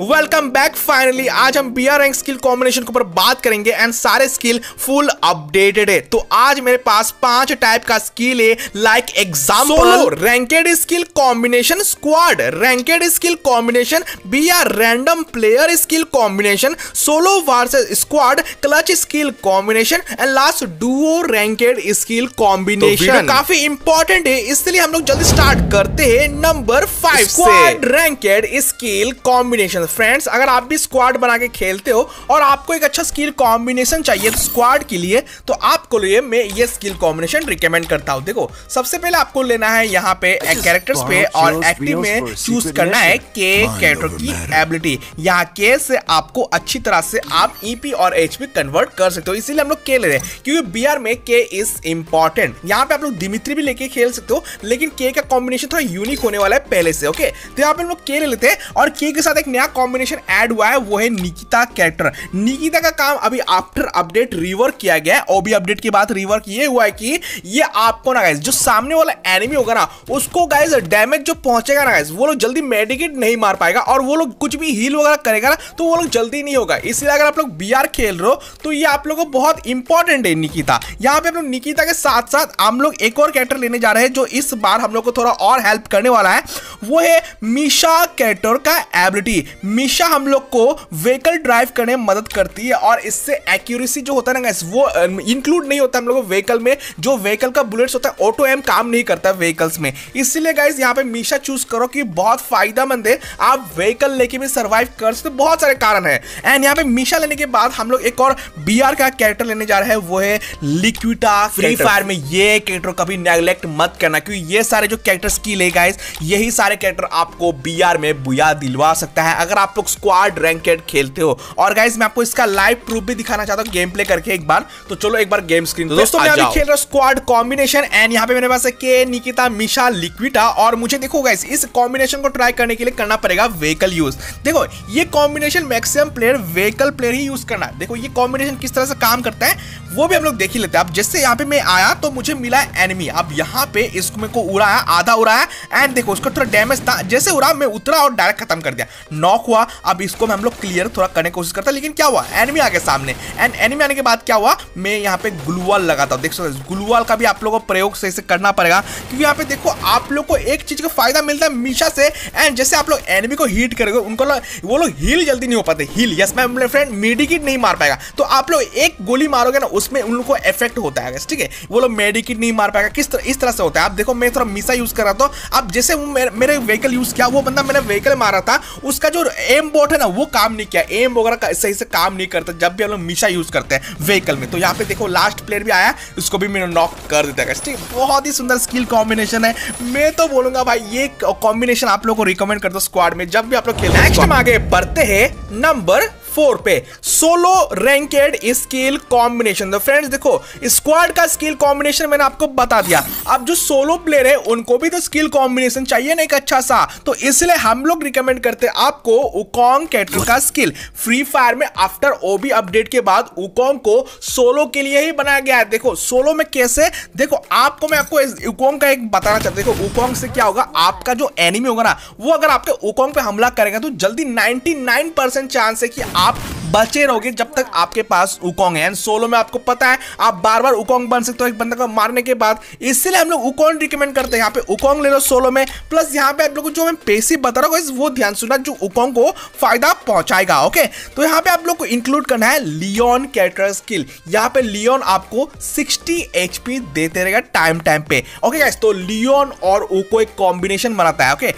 Welcome back. Finally आज हम BR rank skill combination के ऊपर बात करेंगे एंड सारे स्किल फुल अपडेटेड है। तो आज मेरे पास 5 टाइप का स्किल है, like example ranked skill combination, squad ranked skill combination, BR random player skill combination, solo versus squad, clutch skill combination and last duo ranked skill combination. काफी important है, इसलिए हम लोग जल्दी स्टार्ट करते हैं number 5 squad ranked skill combination. Friends, अगर आप भी स्क्वाड बना के खेलते हो और आपको एक अच्छा स्किल कॉम्बिनेशन चाहिए स्क्वाड के लिए, तो आपको लिए मैं ये स्किल कॉम्बिनेशन रिकमेंड करता हूं। देखो, सबसे पहले आपको लेना है यहाँ पे कैरेक्टर्स पे और एक्टिव में चूज करना है के कैरेक्टर की एबिलिटी। यहाँ के से आपको अच्छी तरह से आप ईपी और एचपी कन्वर्ट कर सकते हो, इसीलिए हम लोग के ले रहे हैं क्योंकि BR में के इज इंपॉर्टेंट। यहाँ पे आप लोग दिमित्री भी लेके खेल सकते हो, लेकिन के का कॉम्बिनेशन थोड़ा यूनिक होने वाला है पहले से। ओके, तो यहाँ पे हम लोग के ले लेते हैं और के साथ एक नया कॉम्बिनेशन ऐड हुआ है, वो है निकिता कैरेक्टर। निकिता का काम अभी आफ्टर अपडेट रिवर्क किया गया है। ओबी अपडेट के बाद रिवर्क ये हुआ है कि ये आपको ना गाइस जो सामने वाला एनिमी होगा ना, उसको गाइस डैमेज जो पहुंचेगा ना गाइस, वो लोग जल्दी मेडिकेट नहीं मार पाएगा और वो लोग कुछ भी हील वगैरह करेगा ना, तो वो लोग जल्दी नहीं होगा। इसलिए अगर आप लोग BR खेल रहे हो तो ये आप लोगों को बहुत इंपॉर्टेंट है निकिता। यहाँ पे हम लोग निकिता के साथ साथ हम लोग एक और कैरेक्टर लेने जा रहे हैं जो इस बार हम लोग को थोड़ा और हेल्प करने वाला है, वो है मिशा कैरेक्टर का एबिलिटी। मिशा हम लोग को व्हीकल ड्राइव करने में मदद करती है और इससे एक्यूरेसी जो होता है ना गाइस, वो इंक्लूड नहीं होता हम लोग व्हीकल में। जो व्हीकल का बुलेट्स होता है, ऑटो एम काम नहीं करता व्हीकल्स में, इसलिए गाइस यहाँ पे मिशा चूज करो कि बहुत फायदेमंद है। आप व्हीकल लेके भी सर्वाइव कर सकते हो, बहुत सारे कारण है। एंड यहाँ पे मिशा लेने के बाद हम लोग एक और BR का कैरेक्टर लेने जा रहे हैं, वो है लिक्विटा। फ्री फायर में ये कैरेक्टर कभी नेग्लेक्ट मत करना क्योंकि ये सारे जो कैरेक्टर स्किल है गाइस, यही सारे कैरेक्टर आपको BR में बुया दिलवा सकता है अगर आप लोग स्क्वाड रैंकेड खेलते हो। और गाइस मैं आपको इसका लाइव प्रूफ भी दिखाना चाहता हूं गेम प्ले करके एक बार, तो चलो एक बार गेम स्क्रीन पे। दोस्तों, मैं अभी खेल रहा हूं स्क्वाड कॉम्बिनेशन एंड यहां पे मेरे पास है के, निकिता, मिशा, लिक्विटा और मुझे देखो गाइस, इस कॉम्बिनेशन को ट्राई करने के लिए करना पड़ेगा व्हीकल यूज। देखो, ये combination maximum player vehicle player ही यूज करना है। देखो ये कॉम्बिनेशन किस तरह से काम करता है वो भी हम लोग देख ही लेते हैं। अब जैसे यहाँ पे मैं आया तो मुझे मिला एनिमी, अब यहाँ पे इसको मेरे को उड़ाया, आधा उड़ाया एंड देखो उसको थोड़ा डैमेज था, जैसे उड़ा मैं उतरा और डायरेक्ट खत्म कर दिया, नॉक हुआ। अब इसको हम लोग क्लियर थोड़ा करने की कोशिश करता, लेकिन क्या हुआ एनिमी आ गया सामने एंड एनिमी आने के बाद क्या हुआ, मैं यहाँ पे ग्लूवाल लगाता हूँ। देख सकते हो, ग्लूवाल का भी आप लोगों को प्रयोग सही से करना पड़ेगा क्योंकि यहाँ पे देखो आप लोग को एक चीज का फायदा मिलता है मिशा से, एंड जैसे आप लोग एनिमी को हीट करोगे उनको वो लोग हील जल्दी नहीं हो पाते, heal yes my friend medicate नहीं मार पाएगा। तो आप लोग एक गोली मारोगे ना उसमें उन लोगों को इफेक्ट होता है, ठीक है, वो लोग मेडिकेट नहीं मार पाएगा। किस तरह इस तरह से होता है। आप देखो मैं थोड़ा मिशा यूज कर रहा था, अब जैसे मेरे व्हीकल यूज किया, वो बंदा मैंने व्हीकल मारा था, उसका जो एम बोट है ना वो काम नहीं किया, एम वगैरह सही से काम नहीं करता जब भी हम लोग मिशा यूज करते हैं व्हीकल में। तो यहाँ पे देखो लास्ट प्लेयर भी आया, उसको भी मैंने नॉक कर देता है, ठीक। बहुत ही सुंदर स्किल कॉम्बिनेशन है, मैं तो बोलूंगा भाई ये कॉम्बिनेशन आप लोगों को रिकमेंड करता हूं स्क्वाड में जब भी आप लोग खेल। नेक्स्ट हम आगे बढ़ते हैं नंबर 4 पे, सोलो रैंकेड स्किल कॉम्बिनेशन। तो फ्रेंड्स देखो, स्क्वाड का स्किल कॉम्बिनेशन मैंने आपको बता दिया, अब जो सोलो प्लेयर है उनको भी तो स्किल कॉम्बिनेशन चाहिए ना एक अच्छा सा, तो इसलिए हम लोग रिकमेंड करते हैं आपको उकोंग कैरेक्टर का स्किल। फ्री फायर में आफ्टर ओबी अपडेट के बाद उकोंग को सोलो के लिए ही बनाया गया है। देखो सोलो में कैसे, देखो आपको मैं आपको उकोंग का एक बताना चाहता हूं। देखो उकोंग से क्या होगा, आपका जो एनिमी होगा ना वो अगर आपके उकोंग पे हमला करेगा तो जल्दी 99% चांस है कि आप बचे रहोगे जब तक आपके पास उकोंग है। एंड सोलो में आपको पता है आप बार बार उकोंग बन सकते हो एक बंदे को मारने के बाद, इसलिए हम लोग उकोंग रिकमेंड करते हैं। यहाँ पे उकोंग ले लो सोलो में, प्लस यहाँ पे आप लोगों को जो मैं पेसी बता रहा हूँ वो ध्यान सुनना, जो उकोंग को फायदा पहुंचाएगा। ओके, तो यहाँ पे आप लोग को इंक्लूड करना है लियोन कैरेक्टर स्किल। यहाँ पे लियोन आपको 60 HP देते रहेगा टाइम टाइम पे। ओके गाइस, तो लियोन और उको एक कॉम्बिनेशन बनाता है। ओके,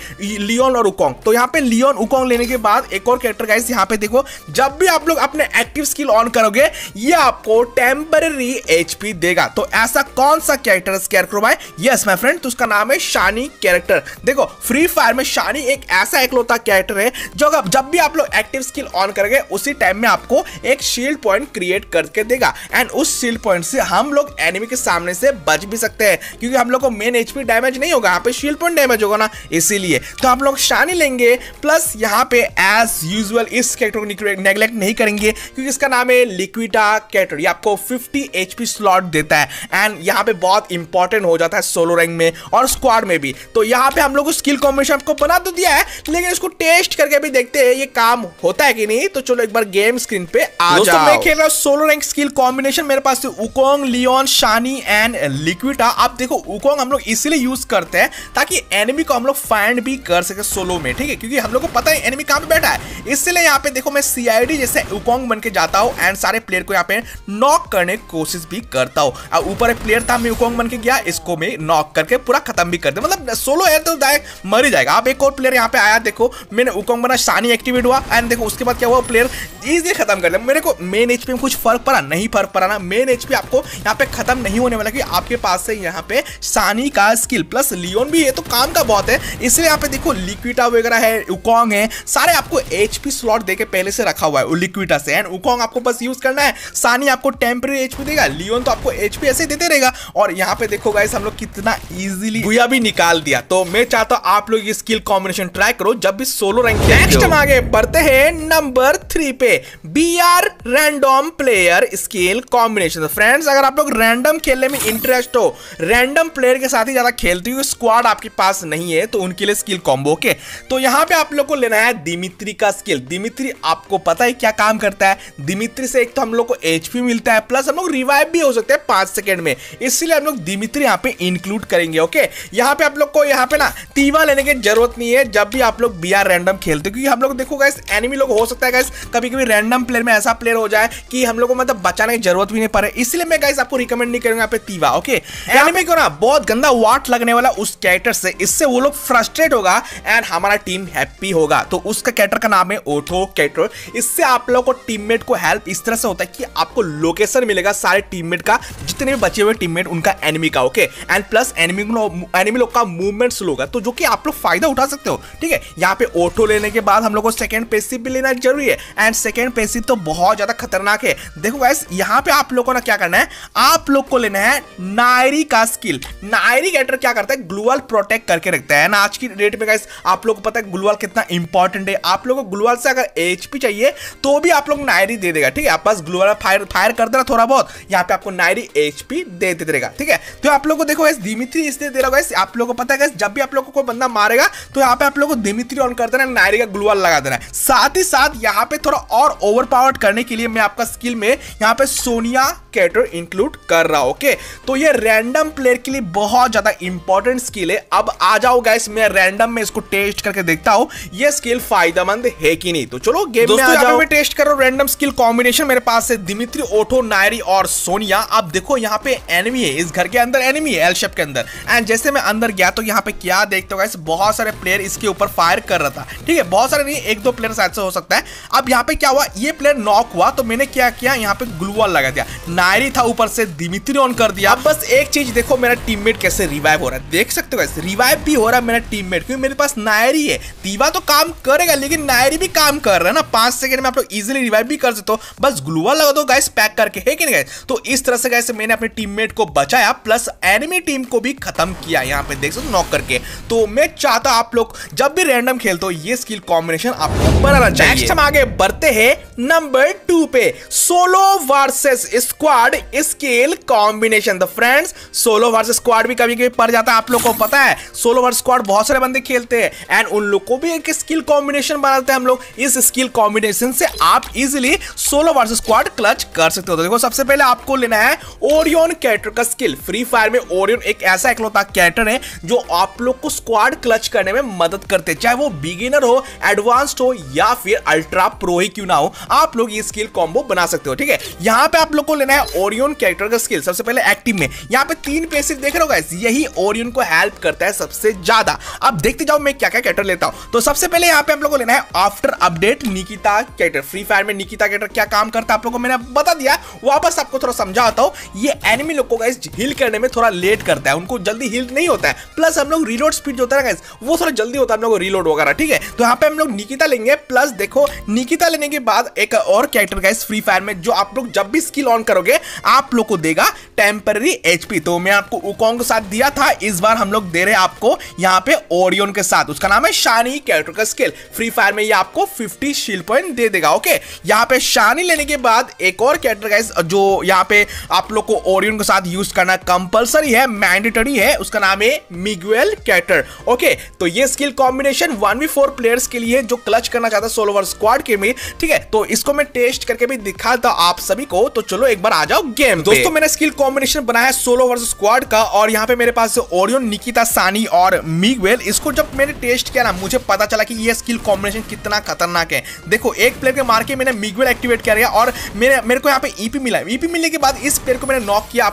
लियोन और उकोंग, तो यहाँ पे लियोन उकोंग लेने के बाद एक और कैरेक्टर गाइस, यहाँ पे देखो जब भी आप लोग अपने एक्टिव स्किल ऑन करोगे ये आपको टेम्पररी HP देगा। तो ऐसा कौन सा कैरेक्टर स्कैरक्रो है, यस माय फ्रेंड, तो उसका नाम है शानी कैरेक्टर। देखो फ्री फायर में शानी एक ऐसा एकलौता कैरेक्टर है जो जब भी आप लोग एक्टिव स्किल ऑन करोगे उसी टाइम में आपको एक शील्ड पॉइंट क्रिएट करके देगा एंड उस शील्ड पॉइंट से हम लोग एनिमी के सामने से बच भी सकते हैं क्योंकि हम लोग को मेन HP डैमेज नहीं होगा, यहाँ पे शील्ड पॉइंट डैमेज होगा ना, इसीलिए तो हम लोग शानी लेंगे। प्लस यहाँ पे एज यूजुअल इस कैरेक्टर को नेग्लेक्ट नहीं नहीं करेंगे क्योंकि इसका नाम है लिक्विटा कैटर। ये आपको 50 HP स्लॉट देता है एंड यहाँ पे बहुत इंपॉर्टेंट हो जाता है सोलो रैंक में और स्क्वाड में भी। तो यहाँ पे हम लोग स्किल कॉम्बिनेशन आपको बना तो दिया है, लेकिन इसको टेस्ट करके भी देखते हैं ये काम होता है कि नहीं। तो चलो एक बार गेम स्क्रीन पे आ जाओ। मैं खेल रहा हूँ सोलो रैंक स्किल कॉम्बिनेशन, मेरे पास Wukong, Leon, Shani and Luqueta. आप देखो उकोंग हम लोग इसीलिए यूज करते हैं ताकि एनिमी को हम लोग फाइंड भी कर सके सोलो में, ठीक है, क्योंकि हम लोग को पता है एनिमी कहाँ पे बैठा है। इसलिए यहाँ पे देखो मैं CID जैसे उकोंग बन के जाता हूँ एंड सारे प्लेयर को यहाँ पे नॉक करने की कोशिश भी करता हूँ। अब ऊपर एक प्लेयर था, मैं उकोंग बन के गया, इसको मैं नॉक करके पूरा खत्म भी कर दिया। मतलब सोलो है तो डायरेक्ट मर ही जाएगा। अब एक और प्लेयर यहाँ पे आया, देखो मैंने उकोंग बना, शानी एक्टिवेट हुआ एंड देखो उसके बाद क्या हुआ, प्लेयर इजीली खत्म कर दिया। मेरे को मेन HP में कुछ फर्क पड़ा नहीं, फर्क पड़ा ना। मेन HP आपको यहाँ पे खत्म नहीं होने वाला कि आपके पास से यहाँ पे शानी का स्किल प्लस लियोन भी है तो काम का बहुत है। इसलिए यहाँ पे देखो लिक्विटा वगैरह है, उकोंग है, सारे आपको HP स्लॉट देके पहले से रखा हुआ है लिक्विटा से एंड उकोंग आपको बस यूज करना है। शानी आपको टेम्परेरी HP देगा, लियोन तो आपको HP ऐसे देते रहेगा। और यहाँ पे देखो गाइस हम लोग कितना इजीली भुया भी निकाल दिया। तो मैं चाहता हूँ आप लोग ये स्किल कॉम्बिनेशन ट्राई करो जब भी सोलो रैंक। नेक्स्ट हम आगे बढ़ते हैं नंबर 3 पे, BR random player skill combination. Friends अगर आप लोग रैंडम खेलने में इंटरेस्ट हो, रैंडम प्लेयर के साथ ही ज्यादा खेलते हो, स्क्वाड आपके पास नहीं है, तो उनके लिए स्किल कॉम्बो। ओके तो यहाँ पे आप लोग को लेना है दिमित्री का स्किल। दिमित्री आपको पता है क्या काम करता है। दिमित्री से एक तो हम लोग को HP मिलता है प्लस हम लोग रिवाइव भी हो सकते हैं 5 सेकेंड में, इसलिए हम लोग दिमित्री यहाँ पे इंक्लूड करेंगे। ओके यहाँ पे आप लोग को यहाँ पे ना तीवा लेने की जरूरत नहीं है जब भी आप लोग BR रैंडम खेलते हो, क्योंकि हम लोग देखो गाइस एनिमी लोग हो सकता है गाइस कभी कभी रैंडम प्लेयर में ऐसा प्लेयर हो जाए कि हम लोग को मतलब बचाने की जरूरत भी नहीं पड़े, इसलिए मैं गाइस आपको रिकमेंड नहीं करूंगा यहाँ पे तीवा। ओके एनिमी को ना बहुत गंदा वाट लगने वाला उस कैरेक्टर से, इससे वो लोग फ्रस्ट्रेट होगा एंड हमारा टीम हैप्पी होगा। तो उसका कैरेक्टर का नाम है ओटो कैरेक्टर। इससे आप लोग को टीममेट को हेल्प इस तरह से होता है कि आपको लोकेशन मिलेगा सारे टीममेट का, जितने भी बचे हुए टीममेट उनका एनिमी का। ओके एंड प्लस एनिमी लोग का मूवमेंट स्लो होगा, तो जो कि आप लोग फायदा उठा सकते हो, ठीक है। यहाँ पे ऑटो लेने के बाद हम लोग को सेकंड पैसिव भी लेना जरूरी है एंड सेकंड पैसिव तो बहुत ज्यादा खतरनाक है। देखो गाइस यहाँ पे आप लोग को ना क्या करना है, आप लोग को लेना है नायरी का स्किल। नायरी कैरेक्टर क्या करता है, ग्लूवाल प्रोटेक्ट करके रखता है ना। आज की डेट में गाइस आप लोग को पता है ग्लूवाल कितना इंपॉर्टेंट है। आप लोग को ग्लूवाल से अगर HP चाहिए तो भी आप लोग नायरी दे देगा, ठीक है। आप बस ग्लूवाल फायर कर देना थोड़ा बहुत, यहाँ पे आपको नायरी HP दे देगा, ठीक है। तो आप लोग को देखो गाइस दिमित्री इसलिए दे रहा गाइस, आप लोग को पता है गाइस जब भी आप लोग को कोई बंदा मारेगा तो यहाँ पे आप लोग को दिमित्री ऑन कर देना, नायरी का ग्लूवाल लगा देना। साथ ही साथ यहाँ पे थोड़ा और ओवरपावर्ड करने के लिए मैं आपका स्किल में यहाँ पे सोनिया कैटर इंक्लूड कर रहा हूँ। ओके तो ये रैंडम प्लेयर के लिए बहुत ज्यादा इंपॉर्टेंट स्किल है। अब आ जाओ गाइस मैं रैंडम में इसको टेस्ट करके देखता हूँ ये स्किल फायदेमंद है कि नहीं। तो चलो गेम में आ जाओ, मैं टेस्ट कर रहा हूँ रैंडम स्किल कॉम्बिनेशन। मेरे पास है दिमित्री, ओटो, नायरी और सोनिया। आप देखो यहाँ पे एनिमी है, इस घर के अंदर एनिमी है एल शेप के अंदर एंड जैसे मैं अंदर गया तो यहाँ पे क्या देखते हो गाइस, बहुत सारे प्लेयर इसके ऊपर फायर कर रहा था, ठीक है। बहुत सारे नहीं, 1-2 प्लेयर शायद से हो सकता है। अब यहाँ पे क्या हुआ, ये प्लेयर नॉक हुआ तो मैंने क्या किया, यहाँ पे ग्लूवाल लगा दिया, नायरी था ऊपर से दिमित्री ऑन कर दिया। अब बस एक चीज देखो मेरा टीममेट कैसे रिवाइव हो रहा है, देख सकते हो गाइस रिवाइव भी हो रहा है मेरा टीममेट, क्योंकि मेरे पास नायरी है। तीवा तो काम करेगा लेकिन नायरी भी काम कर रहा है ना, 5 सेकंड में आप लोग इजिली रिवाइव भी कर सकते हो, बस ग्लूवाल लगा दो गाइस पैक करके, है कि नहीं गाइस। तो इस तरह से गाइस मैंने अपने टीममेट को बचाया प्लस एनिमी टीम को भी खत्म किया, यहाँ पे देख सकते हो नॉक करके। तो मैं चाहता हूं आप लोग जब भी रैंडम खेलते हो ये स्किल कॉम्बिनेशन आपको बनाना चाहिए। नेक्स्ट हम आगे बढ़ते हैं नंबर 2 पे, solo versus squad skill combination. The friends solo versus squad भी कभी कभी पड़ जाता है, आप लोग को पता है सोलो वर्सेस स्क्वाड बहुत सारे बंदे खेलते हैं एंड उन लोग को भी एक स्किल कॉम्बिनेशन बनाते हैं हम लोग। इस स्किल कॉम्बिनेशन से आप easily solo versus squad clutch कर सकते हो। तो देखो सबसे पहले आपको लेना है ओरियन कैरेक्टर का स्किल। फ्री फायर में ओरियन एक ऐसा इकलौता कैरेक्टर है जो आप लोग को स्क्वाड क्लच करने में मदद करते हैं, चाहे वो बिगिनर हो, एडवांस्ड हो या फिर अल्ट्रा प्रो ही क्यों ना हो, आप लोग ये स्किल कॉम्बो बना सकते हो, ठीक है। यहाँ पे आप लोग को लेना है ओरियन कैरेक्टर का स्किल। सबसे पहले एक्टिव में यहाँ पे 3 पैसिव देख रहे हो गाइस, यही ओरियन को हेल्प करता है सबसे ज्यादा। अब देखते जाओ मैं क्या क्या कैरेक्टर लेता हूँ। तो सबसे पहले यहाँ पे आप लोग को लेना है after update Nikita character. Free fire में निकिता कैरेक्टर क्या काम करता है आप लोग को मैंने बता दिया, वापस आपको थोड़ा समझाता हूँ। ये एनिमी लोग को गाइस हील करने में थोड़ा लेट करता है, उनको जल्दी हील नहीं होता है, प्लस हम लोग रीलोड स्पीड जो होता है गाइस वो थोड़ा जल्दी होता है हम लोग रीलोड वगैरह, ठीक है। तो यहाँ पे हम लोग निकिता लेंगे, प्लस देखो निकिता लेने के बाद एक और कैरेक्टर गाइस फ्री फायर में जो आप लोग जब भी स्किल ऑन करोगे आप लोग को देगा टेम्पररी HP। तो मैं आपको उकोंग के साथ दिया था, इस बार हम लोग दे रहे आपको यहाँ पे ओरियन के साथ, उसका नाम है शानी कैरेक्टर का स्किल। फ्री फायर में ये आपको 50 शील्ड पॉइंट दे देगा, ओके। यहाँ पे शानी लेने के बाद एक और कैरेक्टर गाइस जो यहाँ पे आप लोग को ओरियन के साथ यूज करना कंपलसरी है, मैंडेटरी है, उसका नाम है मिगुएल कैरेक्टर ओके। तो ये स्किल कॉम्बिनेशन 1v4 प्लेयर्स के लिए जो क्लच करना चाहता है सोलोवर स्क्वाड के में, ठीक है। तो इसको मैं टेस्ट करके भी दिखाता आप सभी को, तो चलो एक बार आ जाओ गेम। दोस्तों मैंने स्किल कॉम्बिनेशन बनाया है सोलो वर्सेस स्क्वाड का, और यहाँ पे मेरे पास ओरियन, निकिता, सानी और मिगुएल। इसको जब मैंने टेस्ट किया ना, मुझे पता चला कि ये स्किल कॉम्बिनेशन कितना खतरनाक है। देखो एक प्लेयर के मार के मैंने मिगुएल एक्टिवेट किया और मेरे को यहाँ पे ईपी मिला। ईपी मिलने के बाद इस प्लेयर को मैंने नॉक किया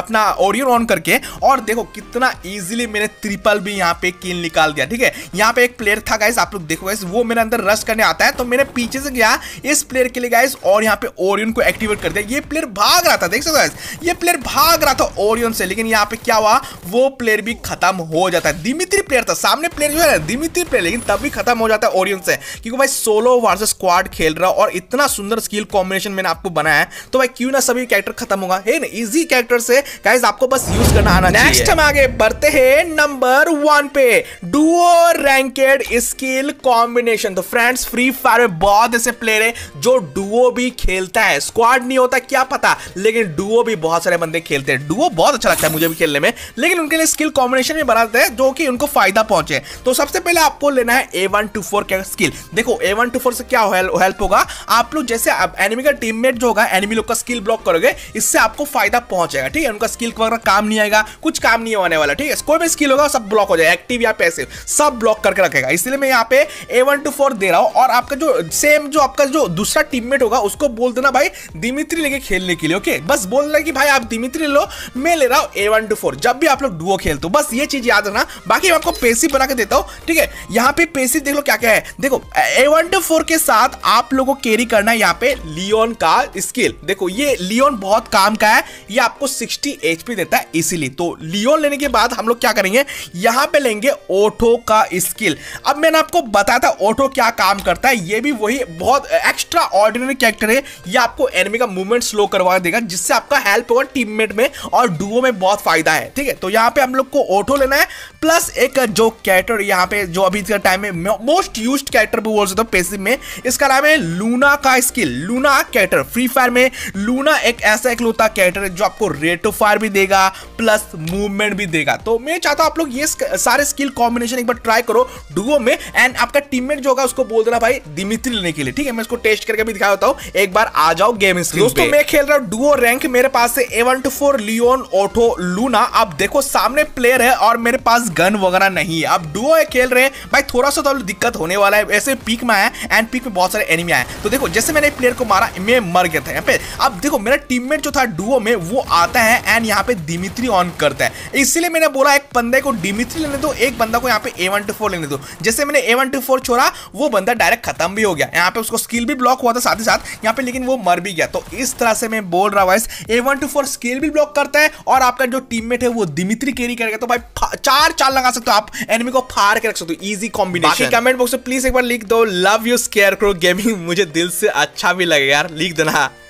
अपना ओरियन ऑन करके, और देखो कितना इजीली मैंने ट्रिपल भी यहाँ पे किल निकाल दिया, ठीक है। यहाँ पे एक प्लेयर था गाइस, आप लोग देखो गाइस, वो मेरे अंदर रश करने आता है तो मैंने पीछे से गया इस प्लेयर के लिए गाइस, और यहाँ पे ओरियन को एक्टिवेट कर दिया। ये प्लेयर भाग रहा था, देख सकते हो गाइस, ये प्लेयर भाग रहा था ओरियन से, लेकिन यहाँ पे क्या हुआ, वो प्लेयर भी खत्म हो जाता है। दिमित्री प्लेयर था सामने, प्लेयर जो है दिमित्री प्लेयर, लेकिन तब भी खत्म हो जाता है ओरियन से, क्योंकि भाई सोलो वर्सेस स्क्वाड खेल रहा और इतना सुंदर स्किल कॉम्बिनेशन मैंने आपको बनाया है, तो भाई क्यों ना सभी कैरेक्टर खत्म होगा। इजी कैरेक्टर से गाइस आपको बस यूज करना आना चाहिए। नेक्स्ट हम आगे बढ़ते हैं नंबर 1 पे, डुओ रैंकेड स्किल कॉम्बिनेशन। तो फ्रेंड्स फ्री फायर में बहुत ऐसे प्लेयर हैं जो डुओ भी खेलता है, स्क्वाड नहीं होता क्या पता, लेकिन डुओ भी बहुत सारे बंदे खेलते हैं। डुओ बहुत अच्छा लगता है मुझे भी खेलने में, लेकिन उनके लिए स्किल कॉम्बिनेशन में बनाते हैं जो कि उनको फायदा पहुंचे। तो सबसे पहले आपको लेना है A124 का स्किल। देखो A124 से क्या हेल्प होगा, आप लोग जैसे एनिमी का टीममेट जो होगा, एनिमी लोग का स्किल ब्लॉक करोगे, इससे आपको फायदा पहुंचेगा, ठीक है। उनका स्किल वगैरह काम नहीं आएगा, कुछ काम नहीं होने वाला, ठीक है। कोई भी स्किल होगा सब ब्लॉक हो जाएगा, एक्टिव या पैसिव सब ब्लॉक करके रखेगा। इसलिए मैं यहाँ पे A124 दे रहा हूँ, और आपका जो सेम जो आपका जो दूसरा टीममेट होगा उसको बोल देना भाई दिमित्री लेके खेलने के लिए, ओके। बस बोल देना कि भाई आप दिमित्री लो, मैं ले रहा हूँ A124 जब भी आप लोग डुओ खेलते हो, बस ये चीज याद रखना। बाकी मैं आपको पेसिव बना के देता हूँ, ठीक है। यहाँ पे पेसिव देख लो क्या क्या है। देखो A124 के साथ आप लोगों को कैरी करना है यहाँ पे लियोन का स्किल। देखो ये लियोन बहुत काम का है, ये आपको 60 HP देता है इसीलिए। तो लियोन लेने के बाद हम लोग क्या करेंगे, यहाँ पे लेंगे ओटो का स्किल। अब मैंने आपको बताया था ओटो क्या काम करता है, ये भी वही बहुत एक्स्ट्रा ऑर्डिनरी कैरेक्टर है। ये आपको एनिमी का मूवमेंट स्लो करवा देगा, जिससे आपका हेल्प होगा टीममेट में और डुओ में बहुत फायदा है, ठीक है। तो यहाँ पे हम लोग को ओटो लेना है, प्लस एक जो कैरेक्टर यहाँ पे जो अभी के टाइम में मोस्ट यूज्ड कैरेक्टर भी बोल सकते हो पैसिव में, इसका नाम है लूना का skill. Luna character free fire में, लूना एक ऐसा इकलौता कैरेक्टर है जो आपको रेट ऑफ फायर भी देगा प्लस मूवमेंट भी देगा। तो मैं चाहता हूं आप लोग ये सारे स्किल कॉम्बिनेशन एक बार ट्राई करो डुओ में, एंड आपका टीममेट जो होगा उसको बोल देना भाई दिमित्री लेने के लिए, ठीक है। मैं इसको टेस्ट करके भी दिखा देता हूं, एक बार आ जाओ गेम स्क्रीन पे। दोस्तों मैं खेल रहा हूं डुओ रैंक, मेरे पास है A124 लियोन, ओटो, लूना। आप देखो सामने प्लेयर है और मेरे पास गन वगैरह नहीं है। आप डुओ खेल रहे हैं भाई, थोड़ा सा तो दिक्कत होने वाला है, ऐसे पीक में आया एंड पीक में बहुत सारे एनिमी आए। तो देखो जैसे मैंने प्लेयर को मारा, मैं मर गया था यहाँ पे। अब देखो मेरा टीममेट जो था डुओ में वो आता है एंड यहाँ पे दिमित्री ऑन करता है, इसलिए मैंने बोला एक बंदे को दिमित्री लेने दो, एक बंदा को यहाँ पे A124 लेने दो। जैसे मैंने A124 छोड़ा, वो बंदा डायरेक्ट खत्म भी हो गया, यहाँ पे उसको स्किल भी ब्लॉक हुआ था साथ ही साथ यहाँ पे, लेकिन वो मर भी गया। तो इस तरह से मैं बोल रहा हूँ A124 स्किल भी ब्लॉक करता है और आपका जो टीममेट है वो दिमित्री कैरी करेगा। तो भाई चार चाल लगा सकते हो आप, एनिमी को फाड़ के रख सकते हो, इजी कॉम्बिनेशन। कमेंट बॉक्स में प्लीज एक बार लिख दो लव यू स्केयरक्रो गेमिंग, मुझे दिल से अच्छा भी लगेगा यार, लिख देना।